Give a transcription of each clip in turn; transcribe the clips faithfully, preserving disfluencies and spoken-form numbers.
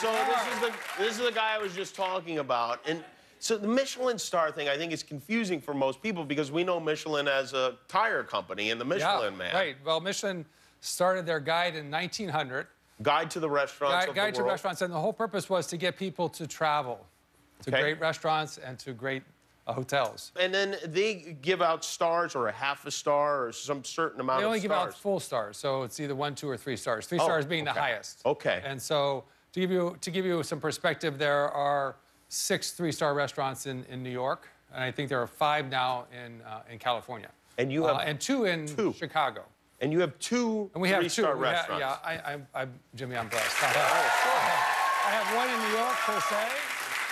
So this is the this is the guy I was just talking about, and so the Michelin star thing I think is confusing for most people because we know Michelin as a tire company and the Michelin yeah, man. Right. Well, Michelin started their guide in nineteen hundred. Guide to the restaurants. Guide, of guide the to world. restaurants, and the whole purpose was to get people to travel to okay. great restaurants and to great uh, hotels. And then they give out stars or a half a star or some certain amount. They only of give stars. out full stars, so it's either one, two, or three stars. Three oh, stars being okay. the highest. Okay. And so to give you to give you some perspective, there are six three-star restaurants in in New York, and I think there are five now in uh, in California. And you have uh, and two in two. Chicago. And you have two three-star restaurants. Yeah, I, I, I, Jimmy, I'm blessed. I have, oh, sure. I have one in New York, Per Se,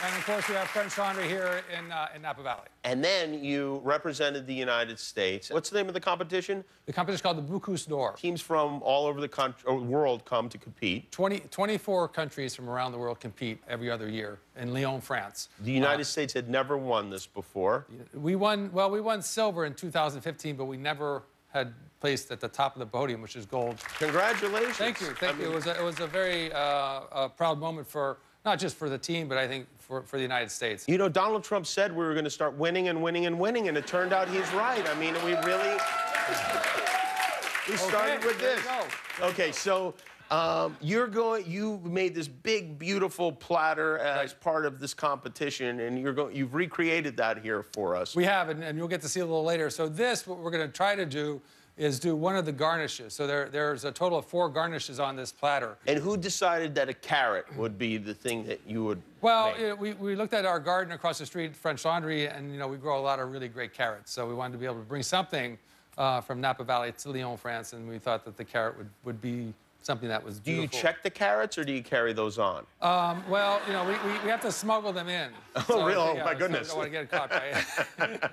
and of course we have French Laundry here in uh, in Napa Valley. And then you represented the United States. What's the name of the competition? The competition's called the Bocuse d'Or. Teams from all over the country, world come to compete. twenty, twenty-four countries from around the world compete every other year in Lyon, France. The United uh, States had never won this before. We won. Well, we won silver in two thousand fifteen, but we never had placed at the top of the podium, which is gold. Congratulations. Thank you, thank I you. Mean, it was a, it was a very uh, uh, proud moment for, not just for the team, but I think for, for the United States. You know, Donald Trump said we were gonna start winning and winning and winning, and it turned out he's right. I mean, we really, we started okay, with this. Okay, so um, you're going, you made this big, beautiful platter as right. part of this competition, and you're going, you've recreated that here for us. We have, and, and you'll get to see a little later. So this, what we're gonna try to do is do one of the garnishes. So there, there's a total of four garnishes on this platter. And who decided that a carrot would be the thing that you would Well, it, we, we looked at our garden across the street, French Laundry, and you know, we grow a lot of really great carrots. So we wanted to be able to bring something uh, from Napa Valley to Lyon, France, and we thought that the carrot would, would be something that was beautiful. Do you check the carrots or do you carry those on? Um, well, you know, we, we, we have to smuggle them in. Oh, so, really? Oh, yeah, my goodness. So I don't want to get caught by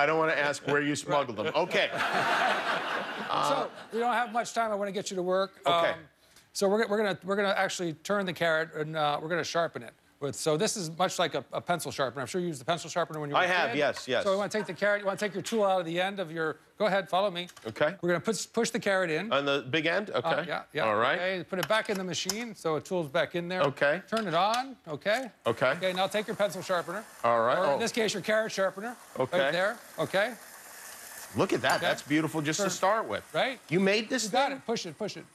I don't want to ask where you smuggled right. them. Okay. uh, so we don't have much time. I want to get you to work. Okay. Um, so we're, we're gonna we're gonna actually turn the carrot and uh, we're gonna sharpen it. With, so this is much like a, a pencil sharpener. I'm sure you used the pencil sharpener when you were I have, kid. yes, yes. So you want to take the carrot, you want to take your tool out of the end of your... Go ahead, follow me. Okay. We're going to push, push the carrot in. On the big end? Okay. Uh, yeah, yeah. All right. Okay, put it back in the machine, so it tool's back in there. Okay. Turn it on, okay? Okay. Okay, now take your pencil sharpener. All right. Or in oh. this case, your carrot sharpener. Okay. Right there, okay? Look at that, okay. that's beautiful just Turn. to start with. Right? You made this You got thing? it, push it, push it.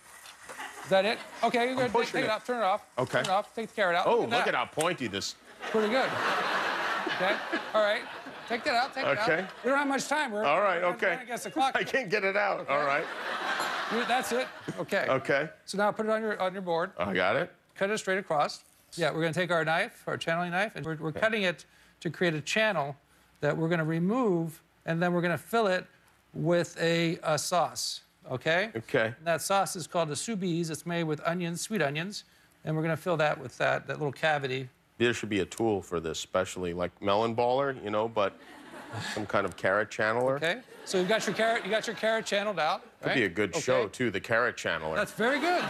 Is that it? Okay, you're good. Take it, it off, turn it off. Okay. Turn it off, take the carrot out. Oh, look at, look at how pointy this. Pretty good. Okay, all right. Take that out, take okay. it out. Okay. We don't have much time. We're, all right, we're okay. against the clock. I can't get it out, okay. all right. That's it, okay. Okay. So now put it on your, on your board. I got it. Cut it straight across. Yeah, we're gonna take our knife, our channeling knife, and we're, we're okay. cutting it to create a channel that we're gonna remove, and then we're gonna fill it with a, a sauce. Okay? Okay. And that sauce is called a soubise. It's made with onions, sweet onions, and we're going to fill that with that, that little cavity. There should be a tool for this, especially like melon baller, you know, but some kind of carrot channeler. Okay. So you've got your carrot, you got your carrot channeled out, right? Could be a good okay. show, too, the carrot channeler. That's very good.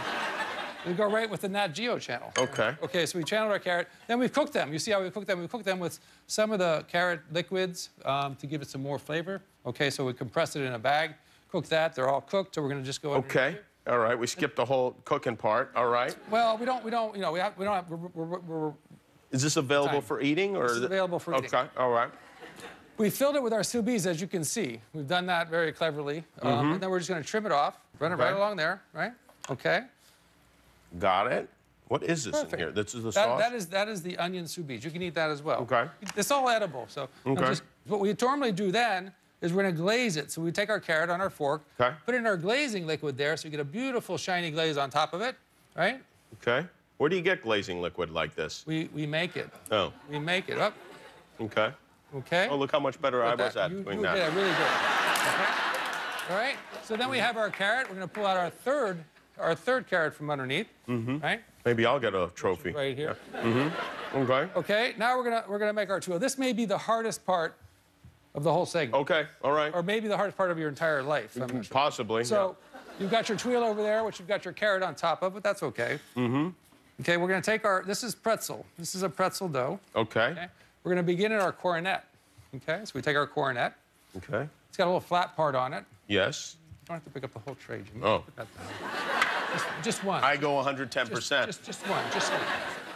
We go right with the Nat Geo channel. Okay. Okay, so we channeled our carrot. Then we've cooked them. You see how we cooked them? We cooked them with some of the carrot liquids um, to give it some more flavor. Okay, so we compressed it in a bag. Cook that. They're all cooked, so we're gonna just go. Okay. All right. We skipped the whole cooking part. All right. Well, we don't. We don't. You know, we have. We don't have. We're, we're, we're, is this available time. for eating, or this is available for okay. eating? Okay. All right. We filled it with our sous-vide, as you can see. We've done that very cleverly, mm-hmm. um, and then we're just gonna trim it off. Run it okay. right along there. Right. Okay. Got it. What is this Perfect. in here? This is the that, sauce. That is that is the onion sous-vide. You can eat that as well. Okay. It's all edible. So. Okay. Just, what we normally do then is we're gonna glaze it. So we take our carrot on our fork, okay. put in our glazing liquid there, so you get a beautiful shiny glaze on top of it, right? Okay. Where do you get glazing liquid like this? We we make it. Oh. We make it up. Okay. Okay. Oh, look how much better I was at doing that. Yeah, really good. Okay. All right. So then we have our carrot. We're gonna pull out our third our third carrot from underneath, mm-hmm. right? Maybe I'll get a trophy. Right here. Yeah. Mm-hmm. Okay. Okay. Now we're gonna we're gonna make our tuile. This may be the hardest part of the whole segment. Okay, all right. Or maybe the hardest part of your entire life. I'm not sure. Possibly. So yeah. you've got your tuile over there, which you've got your carrot on top of, but that's okay. Mm-hmm. Okay, we're gonna take our, this is pretzel. This is a pretzel dough. Okay. okay. We're gonna begin in our coronet. Okay, so we take our coronet. Okay. It's got a little flat part on it. Yes. You don't have to pick up the whole tray, Jimmy. Oh. Just, just one. I go one hundred ten percent. Just, just, just one, just one.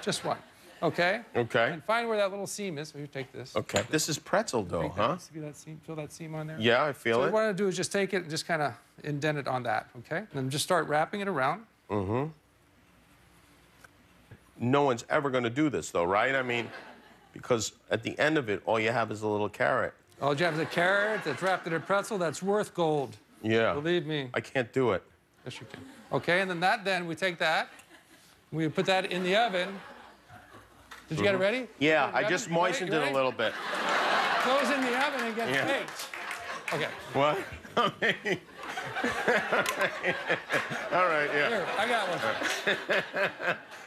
Just one. Okay? Okay. And find where that little seam is. Here, take this. Okay. This is pretzel dough, huh? See that seam? Feel that seam on there? Yeah, I feel it. So what I want to do is just take it and just kind of indent it on that, okay? And then just start wrapping it around. Mm-hmm. No one's ever going to do this, though, right? I mean, because at the end of it, all you have is a little carrot. All you have is a carrot that's wrapped in a pretzel that's worth gold. Yeah. Believe me. I can't do it. Yes, you can. Okay, and then that, then, we take that. We put that in the oven. Did you mm-hmm. get it ready? Yeah, I just moistened it a little bit. Goes in the oven and gets yeah. baked. Okay. What? I mean... All right, yeah. Here, I got one. Right.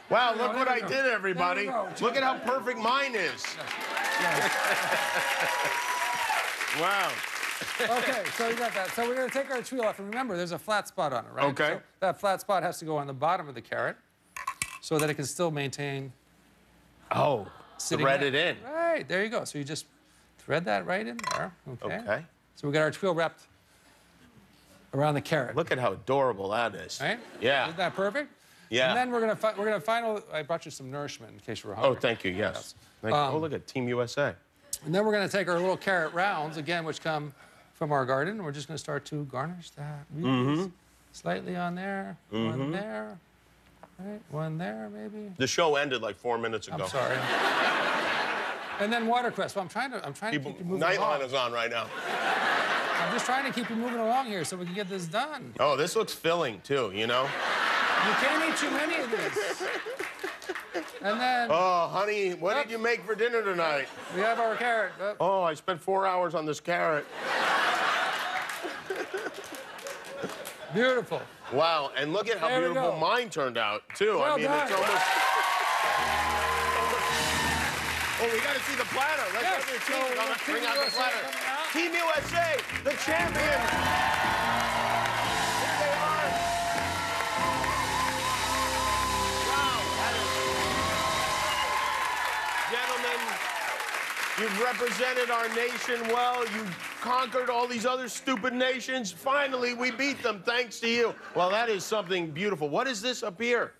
Wow, look what I did, everybody. Look at how perfect mine is. Wow. Okay, so you got that. So we're going to take our tuile off. And remember, there's a flat spot on it, right? Okay. So that flat spot has to go on the bottom of the carrot so that it can still maintain... Oh, thread it in. Right, there you go. So you just thread that right in there. Okay. Okay. So we got our tuile wrapped around the carrot. Look at how adorable that is. Right? Yeah. Isn't that perfect? Yeah. And then we're gonna fi we're gonna final. I brought you some nourishment in case you were hungry. Oh, thank you. Yes. Thank um, you. Oh, look at Team U S A. And then we're gonna take our little carrot rounds again, which come from our garden. And we're just gonna start to garnish that. Mm-hmm. Slightly on there. Mm-hmm. One there. Right, one there, maybe. The show ended like four minutes ago. I'm sorry. And then watercress. Well, I'm trying to. I'm trying People, to keep you moving Nightline along. Is on right now. I'm just trying to keep you moving along here so we can get this done. Oh, this looks filling too. You know. You can't eat too many of these. And then. Oh, honey, what yep. did you make for dinner tonight? We have our carrot. Yep. Oh, I spent four hours on this carrot. Beautiful. Wow, and look at how there beautiful mine turned out, too. Well I mean, done. It's almost... Oh, we got to see the platter. Let's yes. have your team so we'll bring out the platter. Out. Team U S A, the champions. Here they are. Wow, that is... Gentlemen, you've represented our nation well. You've conquered all these other stupid nations. Finally, we beat them, thanks to you. Well, that is something beautiful. What is this up here?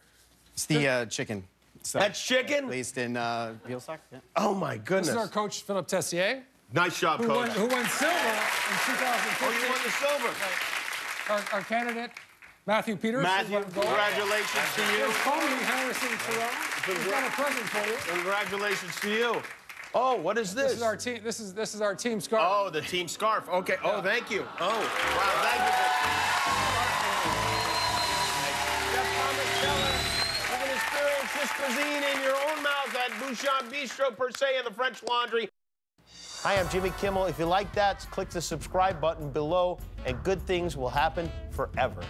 It's the uh, chicken. So, that's chicken? Based in uh, Bielsak. Yeah. Oh, my goodness. This is our coach, Philippe Tessier. Nice job, who coach. Won, who won silver in two thousand fifteen. Oh, you won the silver. Our, our candidate, Matthew Peters. Matthew, congratulations to you. He's got a present for you. Congratulations to you. Oh, what is this? This is our team. This is this is our team scarf. Oh, the team scarf. Okay. Yeah. Oh, thank you. Oh, wow. Thank you. Chef Thomas Keller, you can experience this cuisine in your own mouth at Bouchon Bistro, Per Se, and the French Laundry. Hi, I'm Jimmy Kimmel. If you like that, click the subscribe button below, and good things will happen forever.